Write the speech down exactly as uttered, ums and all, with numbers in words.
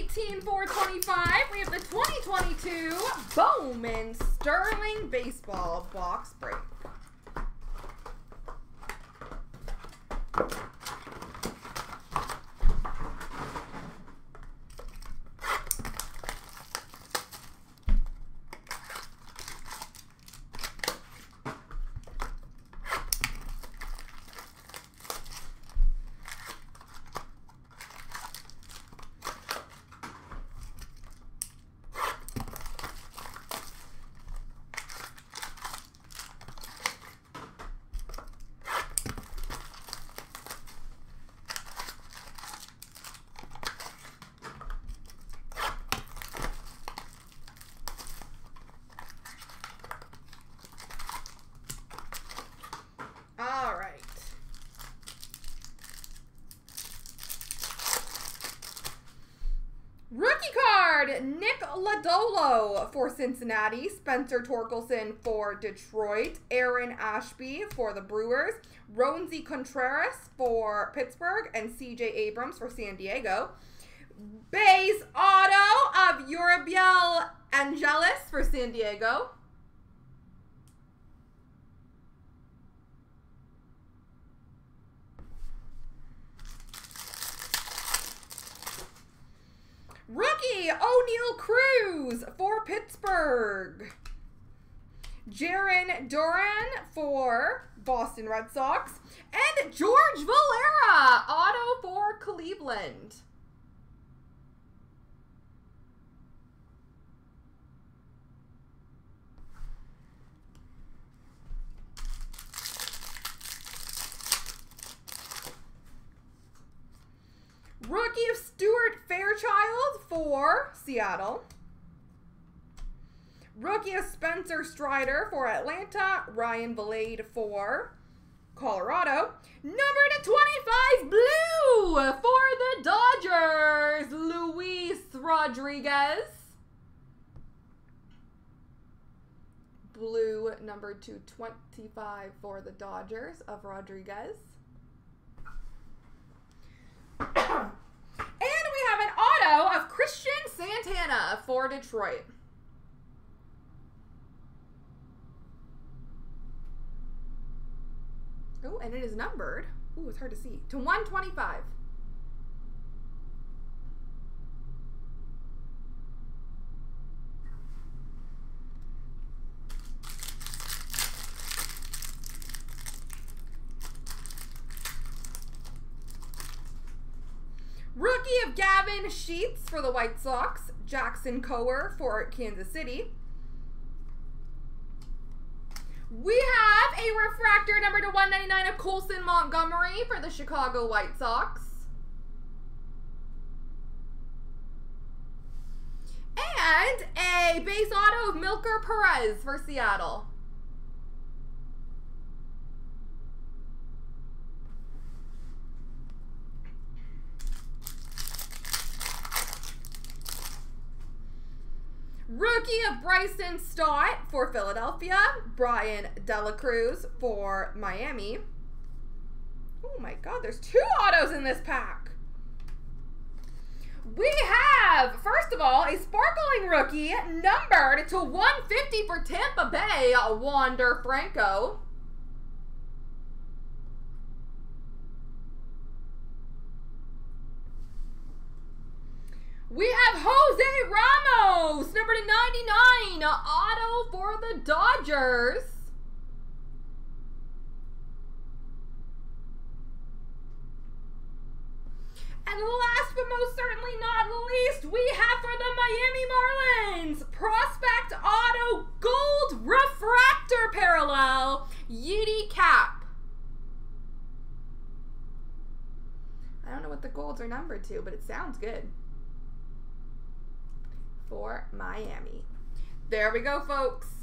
eighteen four twenty-five, we have the twenty twenty-two Bowman Sterling Baseball Box Break. Nick Lodolo for Cincinnati, Spencer Torkelson for Detroit, Aaron Ashby for the Brewers, Ronzi Contreras for Pittsburgh, and C J Abrams for San Diego. Base auto of Uribeel Angelis for San Diego. Rookie, O'Neil Cruz for Pittsburgh. Jaren Duran for Boston Red Sox. And George Valera, auto for Cleveland. Rookie of Stuart Fairchild for Seattle. Rookie of Spencer Strider for Atlanta. Ryan Vallade for Colorado. Number to twenty-five blue for the Dodgers, Luis Rodriguez. Blue number to twenty-five for the Dodgers of Rodriguez. Of Christian Santana for Detroit. Oh, and it is numbered. Oh, it's hard to see. To one twenty-five. Rookie of Gavin Sheets for the White Sox, Jackson Kohler for Kansas City. We have a refractor number to one ninety-nine of Colson Montgomery for the Chicago White Sox. And a base auto of Milker Perez for Seattle. Rookie of Bryson Stott for Philadelphia. Brian De La Cruz for Miami. Oh my God, there's two autos in this pack. We have, first of all, a sparkling rookie numbered to one fifty for Tampa Bay, Wander Franco. We have Jose Ramos, number ninety-nine, auto for the Dodgers. And last but most certainly not least, we have for the Miami Marlins, prospect auto gold refractor parallel, Yeezy Cap. I don't know what the golds are numbered to, but it sounds good. For Miami. There we go, folks.